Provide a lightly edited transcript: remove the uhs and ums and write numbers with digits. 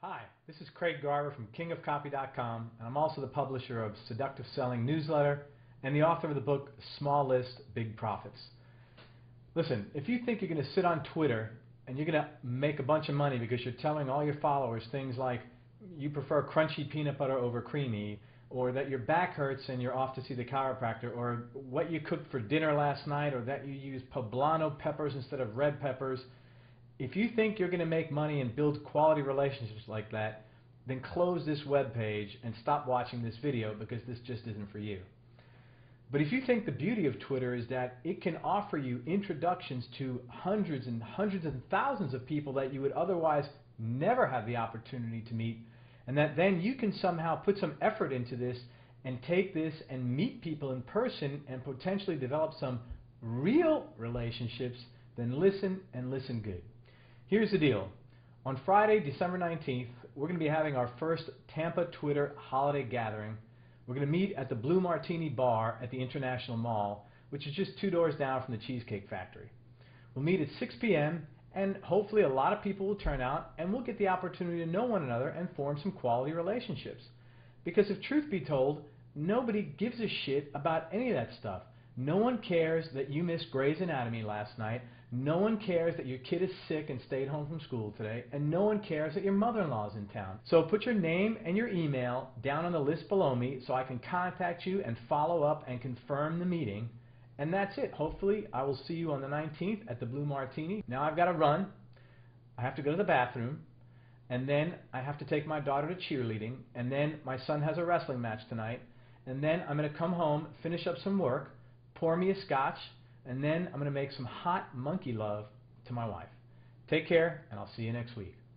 Hi, this is Craig Garber from KingofCopy.com, and I'm also the publisher of Seductive Selling Newsletter and the author of the book Small List, Big Profits. Listen, if you think you're going to sit on Twitter and you're going to make a bunch of money because you're telling all your followers things like you prefer crunchy peanut butter over creamy, or that your back hurts and you're off to see the chiropractor, or what you cooked for dinner last night, or that you use poblano peppers instead of red peppers, if you think you're going to make money and build quality relationships like that, then close this web page and stop watching this video because this just isn't for you. But if you think the beauty of Twitter is that it can offer you introductions to hundreds and hundreds and thousands of people that you would otherwise never have the opportunity to meet, and that then you can somehow put some effort into this and take this and meet people in person and potentially develop some real relationships, then listen and listen good. Here's the deal. On Friday, December 19th, we're going to be having our first Tampa Twitter holiday gathering. We're going to meet at the Blue Martini Bar at the International Mall, which is just 2 doors down from the Cheesecake Factory. We'll meet at 6 p.m. and hopefully a lot of people will turn out and we'll get the opportunity to know one another and form some quality relationships. Because if truth be told, nobody gives a shit about any of that stuff. No one cares that you missed Grey's Anatomy last night. No one cares that your kid is sick and stayed home from school today. And no one cares that your mother-in-law is in town. So put your name and your email down on the list below me so I can contact you and follow up and confirm the meeting. And that's it. Hopefully, I will see you on the 19th at the Blue Martini. Now I've got to run. I have to go to the bathroom. And then I have to take my daughter to cheerleading. And then my son has a wrestling match tonight. And then I'm going to come home, finish up some work, pour me a scotch, and then I'm going to make some hot monkey love to my wife. Take care, and I'll see you next week.